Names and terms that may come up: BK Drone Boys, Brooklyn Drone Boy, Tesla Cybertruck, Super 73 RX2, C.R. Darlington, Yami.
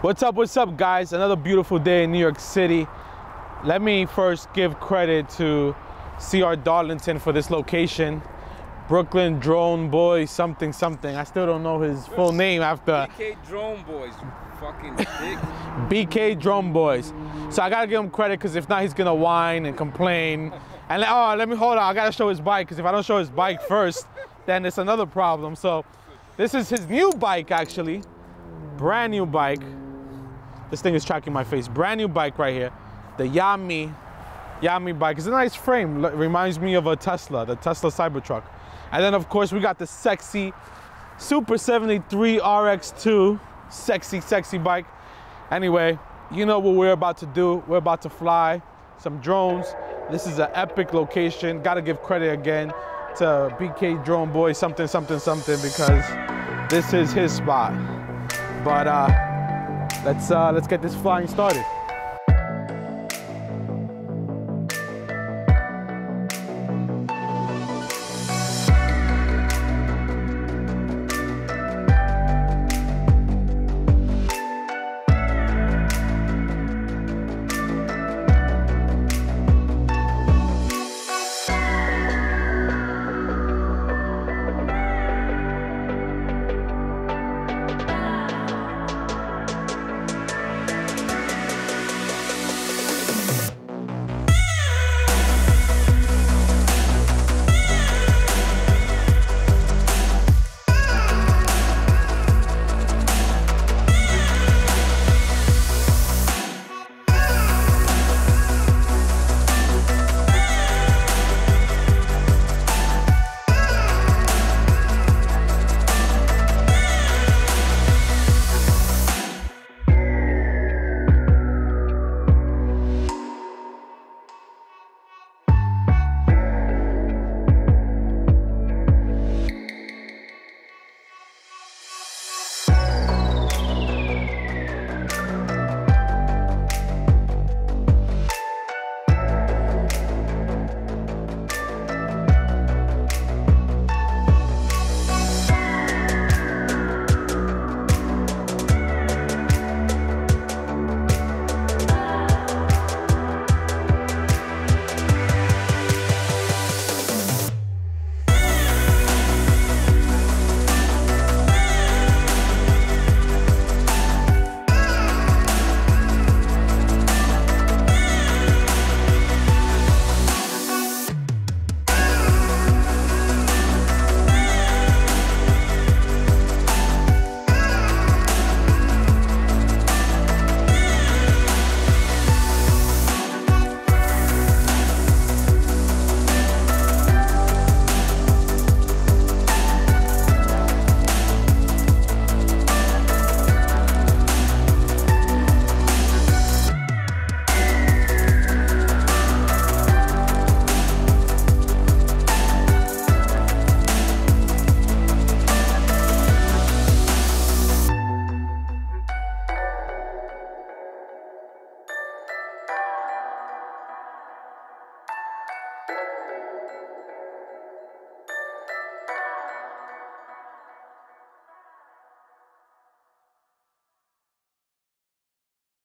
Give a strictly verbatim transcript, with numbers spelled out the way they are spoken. What's up, what's up, guys? Another beautiful day in New York City. Let me first give credit to C R Darlington for this location. Brooklyn Drone Boy something something. I still don't know his full name after. B K Drone Boys, you fucking dick. B K Drone Boys. So I gotta give him credit, because if not, he's gonna whine and complain. And oh, let me hold on. I gotta show his bike, because if I don't show his bike first, then it's another problem. So this is his new bike, actually. Brand new bike. This thing is tracking my face. Brand new bike right here. The Yami. Yami bike. It's a nice frame. It reminds me of a Tesla, the Tesla Cybertruck. And then, of course, we got the sexy Super seventy-three R X two. Sexy, sexy bike. Anyway, you know what we're about to do. We're about to fly some drones. This is an epic location. Gotta give credit again to B K Drone Boy something, something, something, because this is his spot. But uh, let's, uh, let's get this flying started.